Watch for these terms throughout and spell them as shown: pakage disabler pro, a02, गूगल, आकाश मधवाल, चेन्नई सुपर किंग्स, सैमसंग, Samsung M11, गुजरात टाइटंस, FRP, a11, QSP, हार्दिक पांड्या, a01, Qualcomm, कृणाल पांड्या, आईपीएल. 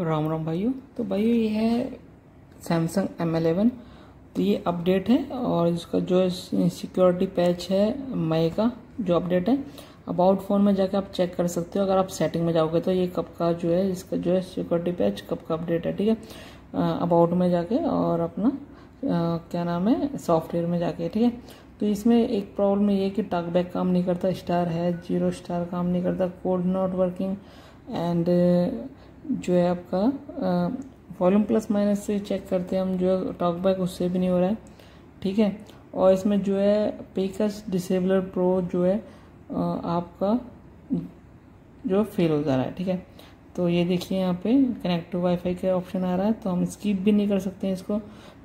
राम राम भाइयों। तो भाइयों ये है सैमसंग M11, तो ये अपडेट है और इसका जो सिक्योरिटी पैच है मई का जो अपडेट है अबाउट फ़ोन में जाके आप चेक कर सकते हो। अगर आप सेटिंग में जाओगे तो ये कब का जो है इसका जो है सिक्योरिटी पैच कब का अपडेट है, ठीक है, अबाउट में जाके और अपना क्या नाम है सॉफ्टवेयर में जाके, ठीक है। तो इसमें एक प्रॉब्लम ये है कि टॉकबैक काम नहीं करता, स्टार है, जीरो स्टार काम नहीं करता, कोड नॉट वर्किंग एंड जो है आपका वॉल्यूम प्लस माइनस से चेक करते हैं हम जो है टॉकबैक उससे भी नहीं हो रहा है, ठीक है। और इसमें जो है पेकस डिसेबलर प्रो जो है आपका जो फेल हो जा रहा है, ठीक है। तो ये देखिए यहाँ पे कनेक्ट टू वाईफाई का ऑप्शन आ रहा है, तो हम स्किप भी नहीं कर सकते हैं इसको।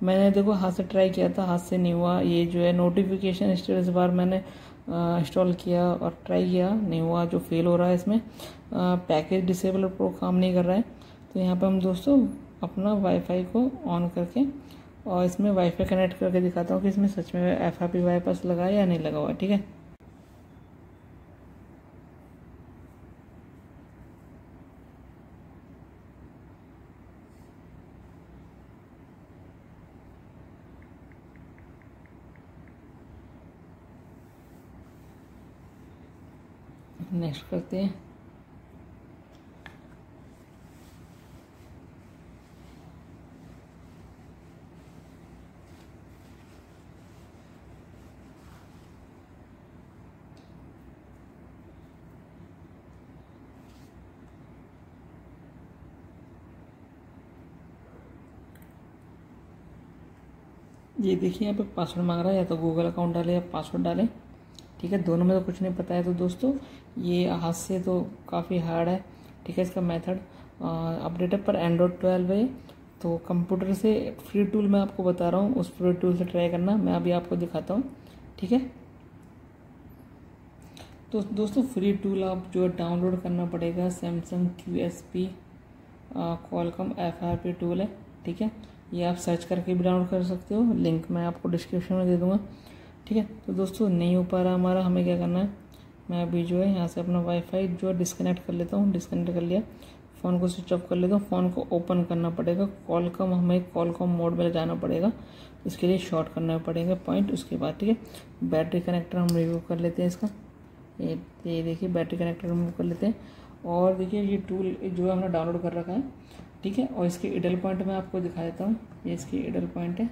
मैंने देखो हाथ से ट्राई किया था, हाथ से नहीं हुआ। ये जो है नोटिफिकेशन स्टेटस बार मैंने इंस्टॉल किया और ट्राई किया, नहीं हुआ, जो फेल हो रहा है। इसमें पैकेज डिसेबल प्रो काम नहीं कर रहा है। तो यहाँ पे हम दोस्तों अपना वाईफाई को ऑन करके और इसमें वाईफाई कनेक्ट करके दिखाता हूँ कि इसमें सच में FRP बाईपास लगा है या नहीं लगा हुआ, ठीक है। नेक्स्ट करते हैं। ये देखिए यहाँ पे पासवर्ड मांग रहा है, या तो गूगल अकाउंट डालें या पासवर्ड डालें, ठीक है। दोनों में तो कुछ नहीं पता है। तो दोस्तों ये हाथ से तो काफ़ी हार्ड है, ठीक है। इसका मेथड अपडेट है पर Android 12 है, तो कंप्यूटर से फ्री टूल मैं आपको बता रहा हूँ, उस फ्री टूल से ट्राई करना। मैं अभी आपको दिखाता हूँ, ठीक है। तो दोस्तों फ्री टूल आप जो डाउनलोड करना पड़ेगा सैमसंग QSP Qualcomm FRP tool है, ठीक है। ये आप सर्च करके भी डाउनलोड कर सकते हो, लिंक मैं आपको डिस्क्रिप्शन में दे दूँगा, ठीक है। तो दोस्तों नहीं हो पा रहा हमारा, हमें क्या करना है, मैं अभी जो है यहाँ से अपना वाईफाई जो है डिस्कनेक्ट कर लेता हूँ। डिस्कनेक्ट कर लिया, फ़ोन को स्विच ऑफ कर लेता हूँ। फ़ोन को ओपन करना पड़ेगा, Qualcomm हमें Qualcomm मोड में जाना पड़ेगा, इसके लिए शॉर्ट करना पड़ेगा पॉइंट, उसके बाद, ठीक है। बैटरी कनेक्टर हम रिव्यू कर लेते हैं इसका, ये देखिए बैटरी कनेक्टर रिमूव कर लेते हैं। और देखिए ये टूल जो है हमने डाउनलोड कर रखा है, ठीक है। और इसके एडल पॉइंट मैं आपको दिखा देता हूँ, ये इसके एडल पॉइंट है,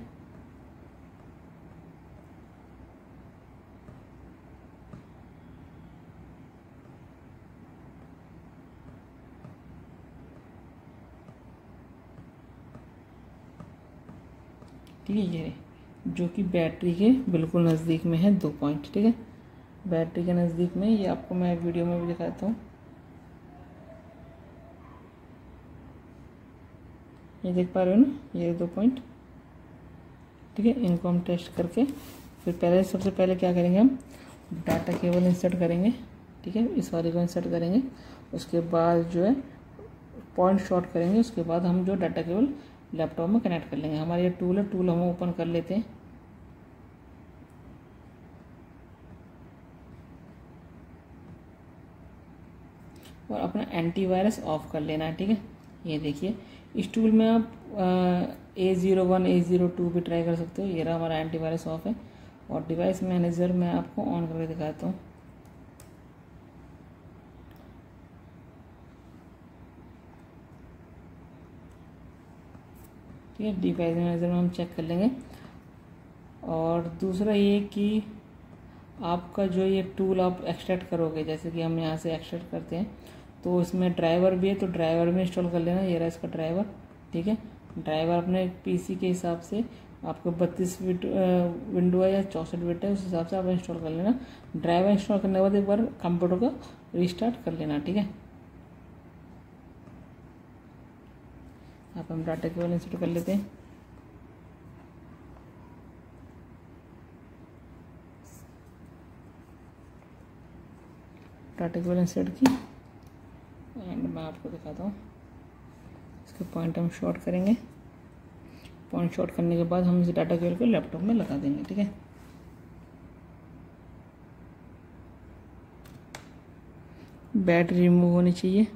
ठीक है। ये जो कि बैटरी के बिल्कुल नज़दीक में है 2 पॉइंट, ठीक है, बैटरी के नज़दीक में। ये आपको मैं वीडियो में भी दिखाता हूँ। ये देख पा रहे हो ना, ये 2 पॉइंट, ठीक है। इनको हम टेस्ट करके फिर पहले सबसे पहले क्या करेंगे, हम डाटा केबल इंसर्ट करेंगे, ठीक है, इस वाले को इंसर्ट करेंगे। उसके बाद जो है पॉइंट शॉर्ट करेंगे, उसके बाद हम जो डाटा केबल लैपटॉप में कनेक्ट कर लेंगे। हमारे ये टूल है, टूल हम ओपन कर लेते हैं। और अपना एंटीवायरस ऑफ कर लेना है, ठीक है। ये देखिए इस टूल में आप A01 A02 भी ट्राई कर सकते हो। ये रहा हमारा एंटीवायरस ऑफ है। और डिवाइस मैनेजर मैं आपको ऑन करके दिखाता हूँ। ठीक है, डिवाइस मैनेजर में हम चेक कर लेंगे। और दूसरा ये कि आपका जो ये टूल आप एक्सट्रैक्ट करोगे, जैसे कि हम यहाँ से एक्सट्रैक्ट करते हैं, तो इसमें ड्राइवर भी है, तो ड्राइवर भी इंस्टॉल कर लेना। ये रहा इसका ड्राइवर, ठीक है। ड्राइवर अपने PC के हिसाब से आपको 32 बिट विंडो है या 64 बिट है, उस हिसाब से आप इंस्टॉल कर लेना। ड्राइवर इंस्टॉल करने के बाद एक बार कंप्यूटर का रिस्टार्ट कर लेना, ठीक है। आप हम डाटा केबल इंस्टॉल कर लेते हैं। डाटा केबल इंस्टॉल की एंड मैं आपको दिखाता हूँ। इसके पॉइंट हम शॉर्ट करेंगे, पॉइंट शॉर्ट करने के बाद हम इस डाटा केबल को लैपटॉप में लगा देंगे, ठीक है। बैटरी रिमूव होनी चाहिए,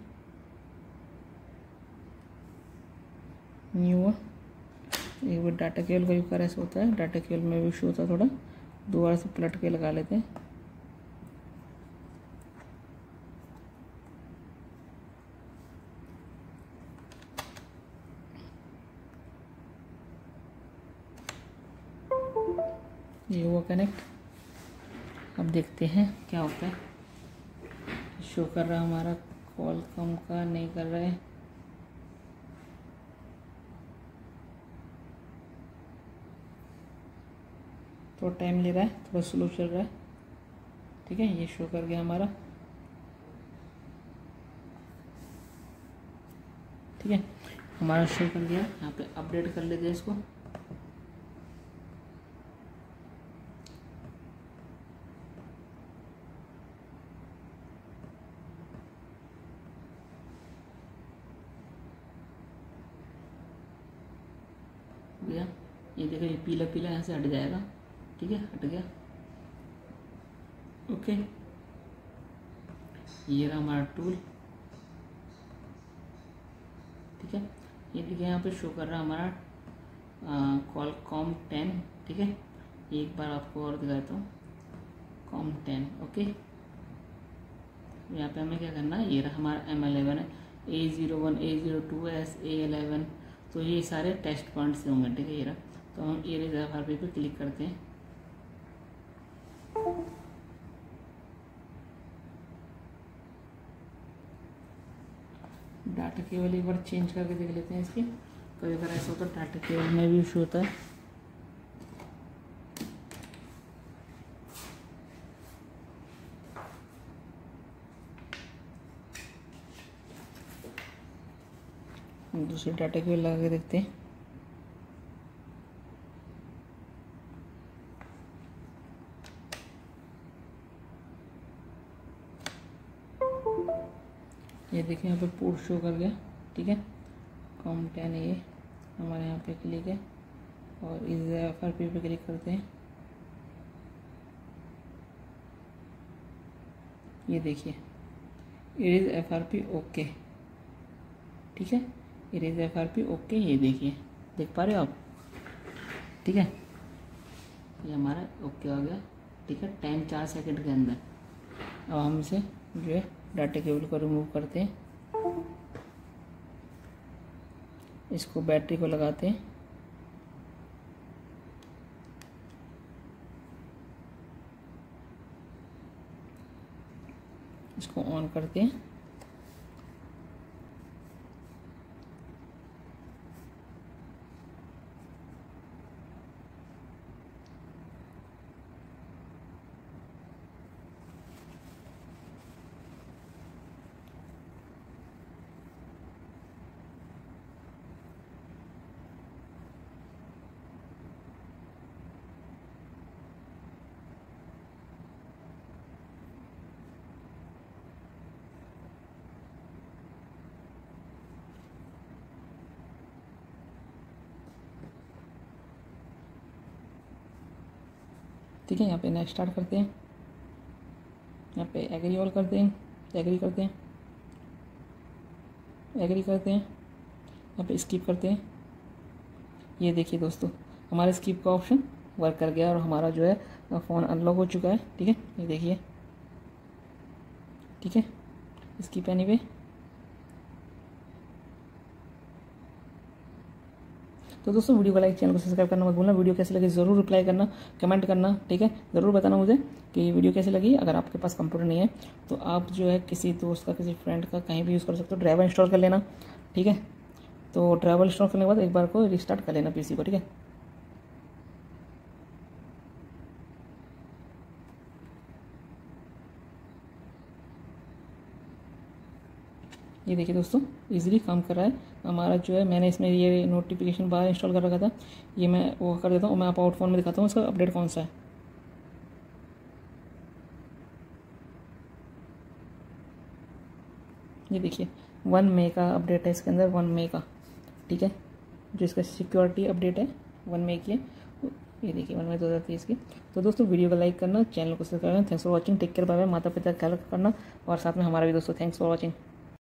नहीं हुआ। एक बार डाटा केबल का भी कार्य ऐसा होता है, डाटा केबल में भी इशू होता है थोड़ा, दोबारा से पलट के लगा लेते हैं। ये हुआ कनेक्ट। अब देखते हैं क्या होता है। शो कर रहा हमारा Qualcomm का, नहीं कर रहा है। थोड़ा टाइम ले रहा है, थोड़ा स्लो चल रहा है। ठीक है, ये शो कर गया हमारा। ठीक है, हमारा शो कर गया। यहाँ पे अपडेट कर लेते हैं इसको। गया, ये देखो ये पीला पीला यहाँ से हट जाएगा। ठीक है, हट गया। ओके, ये रहा हमारा टूल। ठीक है, ये देखिए यहाँ पे शो कर रहा हमारा Qualcomm 10। ठीक है, एक बार आपको और दिखाता हूँ, Qualcomm 10। ओके, यहाँ पे हमें क्या करना है। ये रहा हमारा M11 है, A01, A02, A11। तो ये सारे टेस्ट पॉइंट से होंगे। ठीक है, ये रहा। तो हम ये FRP पे क्लिक करते हैं। डाटा केबल एक बार चेंज करके देख लेते हैं इसकी। कभी अगर ऐसा होता है डाटा केबल में भी इशू होता है। दूसरे डाटा केबल लगा के देखते हैं। ये देखिए यहाँ पे पोर्ट शो कर गया। ठीक है, Qualcomm 10 है ये हमारे। यहाँ पे क्लिक है और इस FRP पे क्लिक करते हैं। ये देखिए इट इज FRP। ओके, ठीक है, इरेज FRP। ओके, ये देखिए, देख पा रहे हो आप। ठीक है, ये हमारा ओके हो गया। ठीक है, टाइम 4 सेकंड के अंदर। अब हम इसे जो है डाटा केबल को रिमूव करते हैं, इसको बैटरी को लगाते हैं। इसको ऑन करते हैं। ठीक है, यहाँ पे नेक्स्ट स्टार्ट करते हैं। यहाँ पे एग्री ऑल करते हैं, एग्री करते हैं, एग्री करते हैं। यहाँ पे स्किप करते हैं। ये देखिए दोस्तों, हमारा स्किप का ऑप्शन वर्क कर गया और हमारा जो है फ़ोन अनलॉक हो चुका है। ठीक है, ये देखिए। ठीक है, स्किप एनीवे। तो दोस्तों, वीडियो को लाइक, चैनल को सब्सक्राइब करना मत भूलना। वीडियो कैसी लगी जरूर रिप्लाई करना, कमेंट करना। ठीक है, ज़रूर बताना मुझे कि वीडियो कैसी लगी। अगर आपके पास कंप्यूटर नहीं है तो आप जो है किसी दोस्त का, किसी फ्रेंड का कहीं भी यूज़ कर सकते हो। ड्राइवर इंस्टॉल कर लेना। ठीक है, तो ड्राइवर इंस्टॉल करने के बाद एक बार को रिस्टार्ट कर लेना PC को। ठीक है, ये देखिए दोस्तों, इजीली काम कर रहा है हमारा जो है। मैंने इसमें ये नोटिफिकेशन बार इंस्टॉल कर रखा था, ये मैं वो कर देता हूँ। मैं आप आउट फोन में दिखाता हूँ इसका अपडेट कौन सा है। ये देखिए 1 मई का अपडेट है इसके अंदर, 1 मई का। ठीक है, जो इसका सिक्योरिटी अपडेट है 1 मई की है। ये देखिए 1 मई 2023 की। तो दोस्तों, वीडियो को लाइक करना, चैनल को सब्सक्राइब करना। Thanks for watching, take care, bye bye. माता पिता का ख्याल करना और साथ में हमारा भी दोस्तों। Thanks for watching.